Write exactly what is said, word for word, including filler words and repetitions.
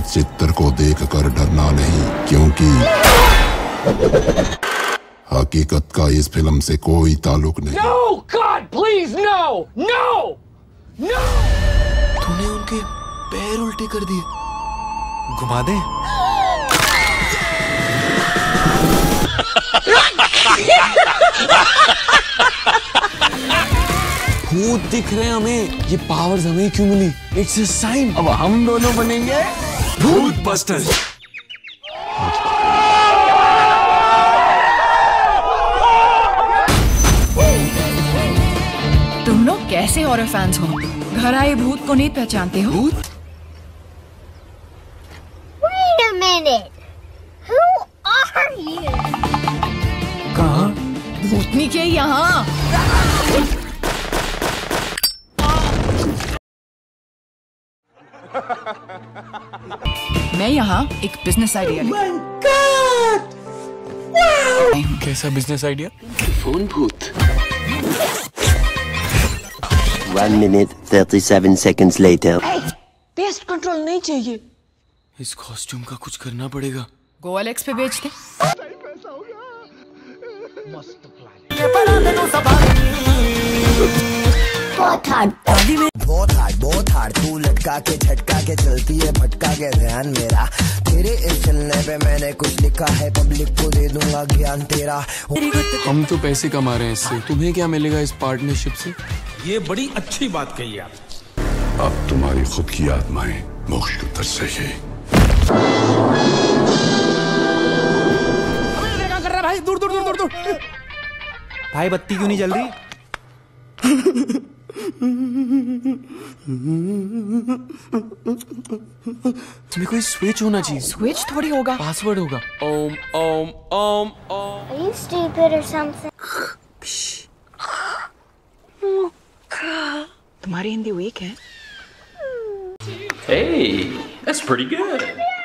चित्र को देखकर डरना नहीं, क्योंकि हकीकत का इस फिल्म से कोई ताल्लुक नहीं। No, God, please, no, no, no! तूने उनके पैर उल्टे कर दिए। घुमा दे। भूत दिख रहे हैं हमें, ये पावर्स हमें क्यों मिली? It's a sign. अब हम दोनों बनेंगे भूत बस्टर्स। तुम लोग कैसे हॉरर फैंस हो? घर आए भूत को नहीं पहचानते हो? Wait a minute, who are you? कहाँ? भूतनी के यहाँ। मैं यहाँ एक बिजनेस आइडिया लेकर। कैसा बिजनेस आइडिया? फोन भूत। One minute thirty-seven seconds later. Pest control नहीं चाहिए। इस कॉस्ट्यूम का कुछ करना पड़ेगा। गोवालेक्स पे बेच दे। बहुत हार्ड बहुत हार्ड बहुत हार्ड तू लटका के झटका के चलती है भटका के ध्यान मेरा तेरे इस चलने पे मैंने कुछ लिखा है पब्लिक को दे दूंगा ज्ञान तेरा। हम तो पैसे कमा रहे हैं इससे, तुम्हें क्या मिलेगा इस पार्टनरशिप से? ये बड़ी अच्छी बात कही आप। अब तुम्हारी खुद की आत्माएं मोक्ष की तरफ से है। कर रहा भाई, दूर दूर दूर दूर दूर भाई, बत्ती क्यों नहीं जल रही? तुम्हें कोई स्विच होना चाहिए। स्विच थोड़ी होगा, पासवर्ड होगा। Om Om Om Om. Are you stupid or something? तुम्हारी हिंदी वीक है। Hey, that's pretty good.